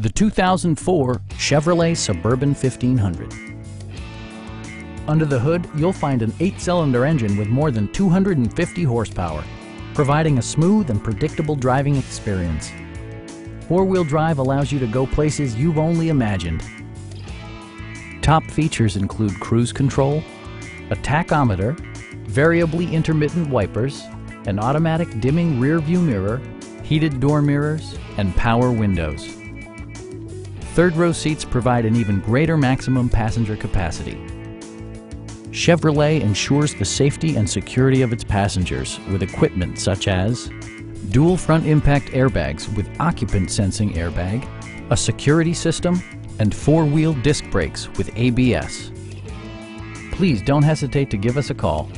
the 2004 Chevrolet Suburban 1500. Under the hood, you'll find an 8-cylinder engine with more than 250 horsepower, providing a smooth and predictable driving experience. Four-wheel drive allows you to go places you've only imagined. Top features include cruise control, a tachometer, variably intermittent wipers, an automatic dimming rear-view mirror, heated door mirrors, and power windows. Third-row seats provide an even greater maximum passenger capacity. Chevrolet ensures the safety and security of its passengers with equipment such as dual front impact airbags with occupant sensing airbag, a security system, and four-wheel disc brakes with ABS. Please don't hesitate to give us a call.